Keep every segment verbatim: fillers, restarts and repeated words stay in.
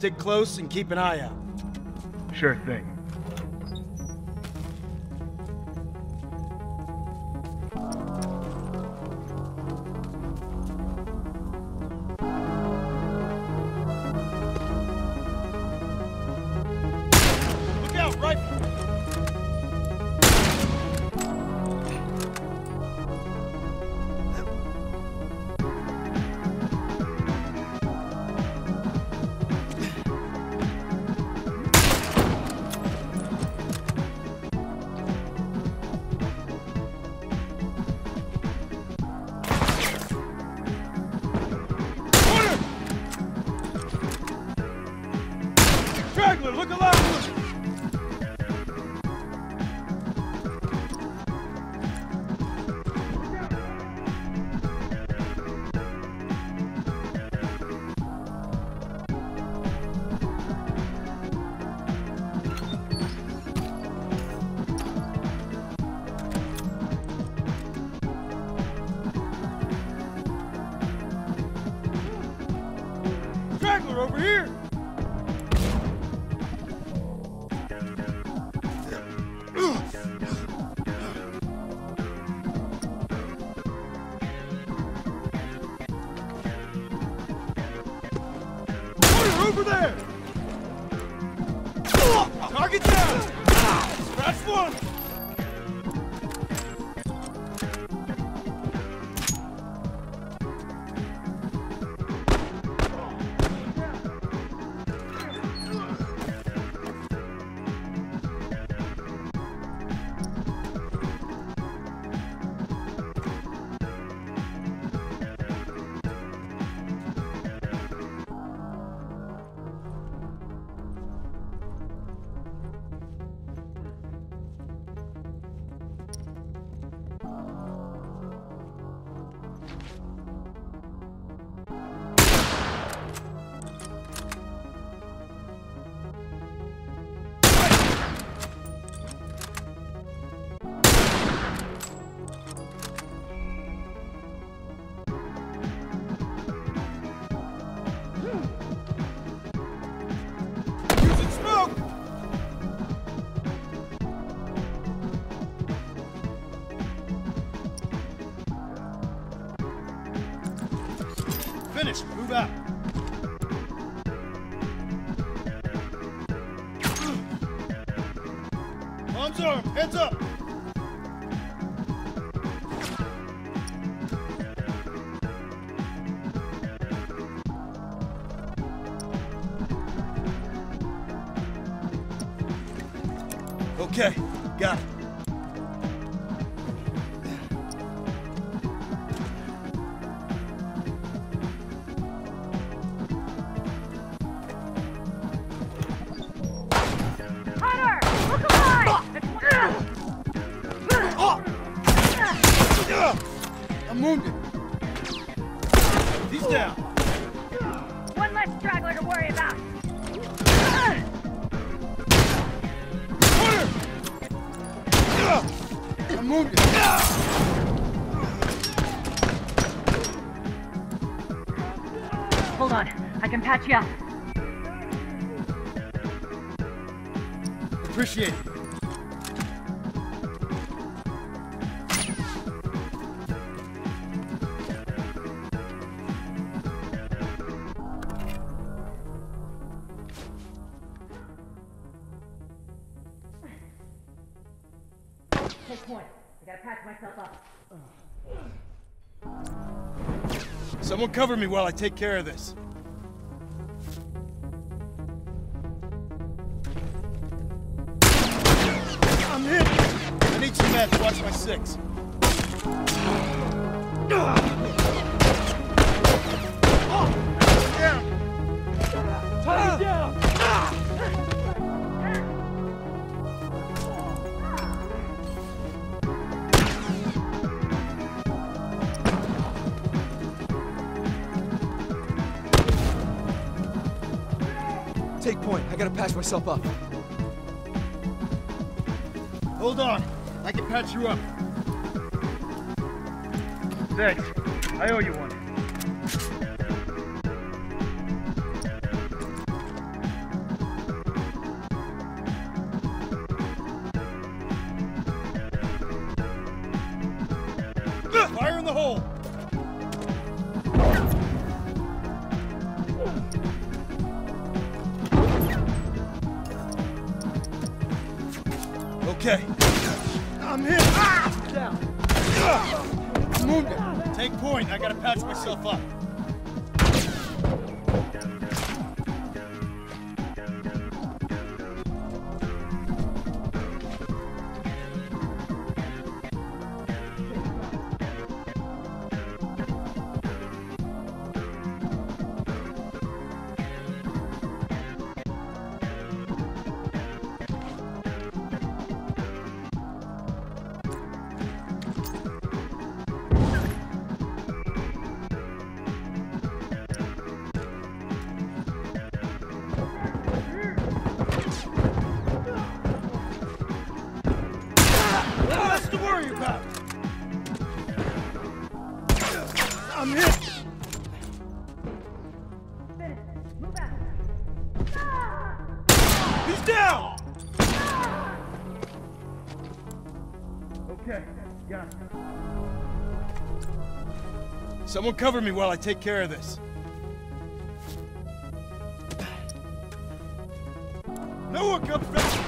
Stick close and keep an eye out. Sure thing. Over here! Water over there! Target down! That's one! Finish. Move out. Arms arm. Heads up. Okay. Got it. I'm wounded. He's down. One less straggler to worry about. Order! I'm wounded. Hold on. I can patch you up. Appreciate it. Take point. I gotta patch myself up. Someone cover me while I take care of this. I'm hit! I need some meds. Watch my six. Down! Tie down! Take point. I gotta patch myself up. Hold on. I can patch you up. Thanks. I owe you one. Okay. I'm here. Ah! I'm wounded. Take point. I gotta patch myself up. I'm hit! Finish. Move out. Ah! He's down! Ah! Okay, got it. Someone cover me while I take care of this. No one comes back!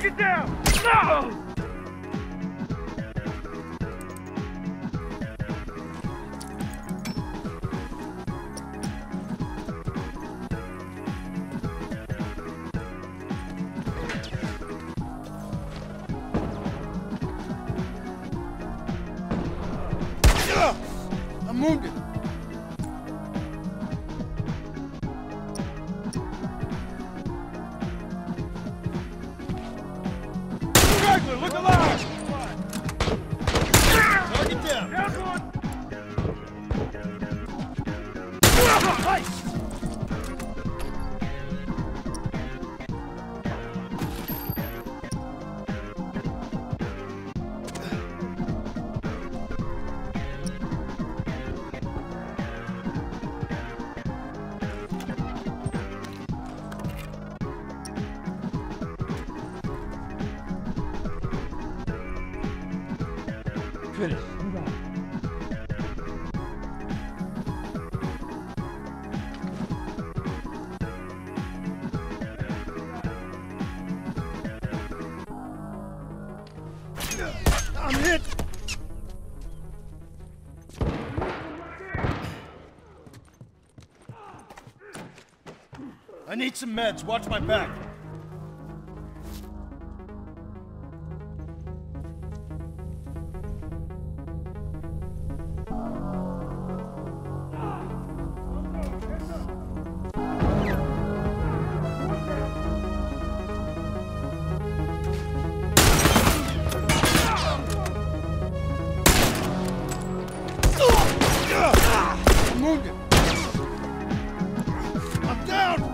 Get down! No! I'm wounded. Look alive! Target down! Down one! Finish. Move out. I'm hit. I need some meds. Watch my back. I'm down!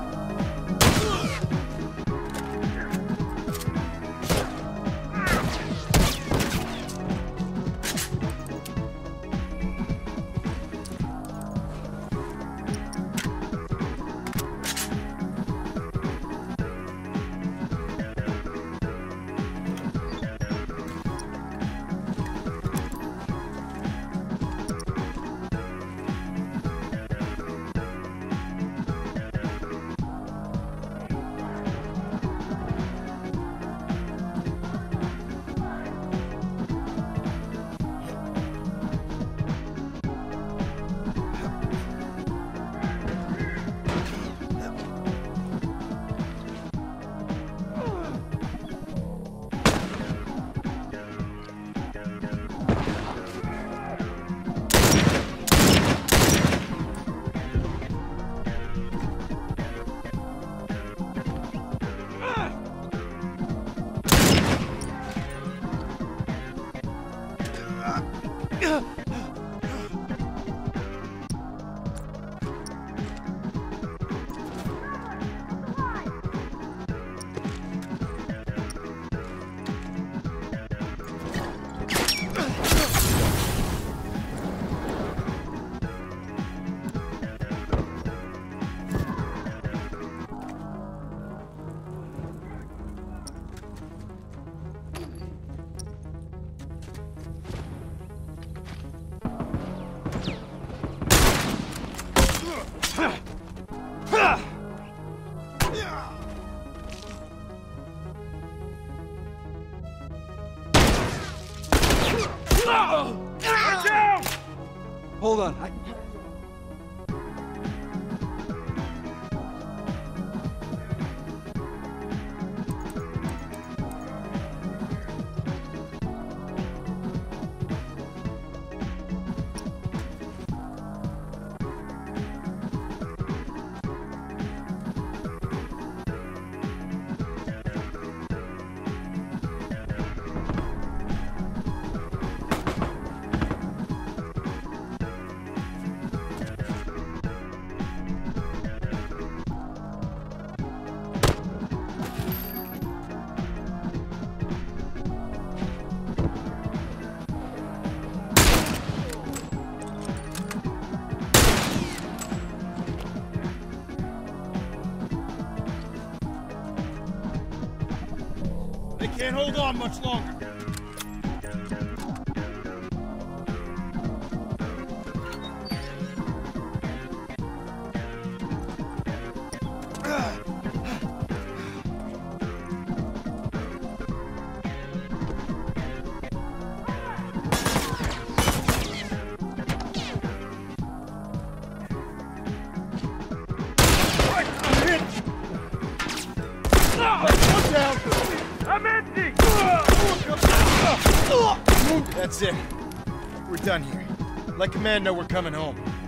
Hold on. I... Can't hold on much longer. That's it. We're done here. Let Command know we're coming home.